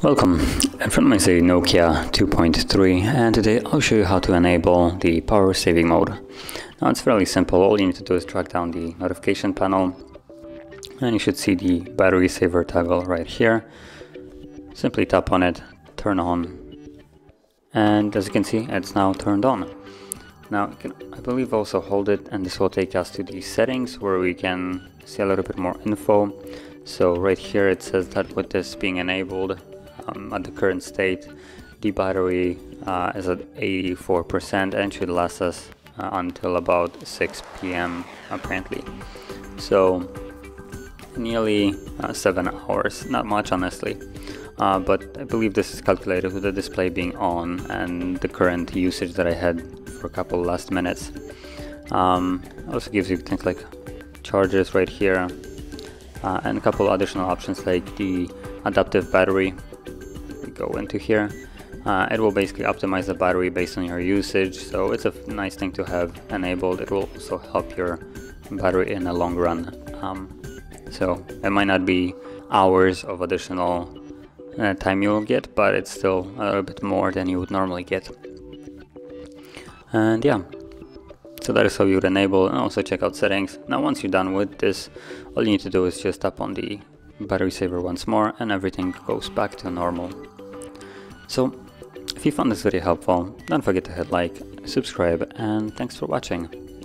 Welcome, in front of me is a Nokia 2.3 and today I'll show you how to enable the power saving mode. Now it's fairly simple, all you need to do is drag down the notification panel and you should see the battery saver toggle right here. Simply tap on it, turn on, and as you can see it's now turned on. Now I believe also hold it and this will take us to the settings where we can see a little bit more info. So right here it says that with this being enabled, at the current state, the battery is at 84% and should last us until about 6 p.m. apparently. So nearly 7 hours, not much honestly, but I believe this is calculated with the display being on and the current usage that I had for a couple last minutes. Also gives you things like charges right here and a couple additional options like the adaptive battery. Go into here, it will basically optimize the battery based on your usage, so it's a nice thing to have enabled. It will also help your battery in the long run, so it might not be hours of additional time you'll get, but it's still a little bit more than you would normally get. And yeah, so that is how you would enable, and also check out settings. Now once you're done with this, all you need to do is just tap on the battery saver once more and everything goes back to normal. So, if you found this video helpful, don't forget to hit like, subscribe, and thanks for watching.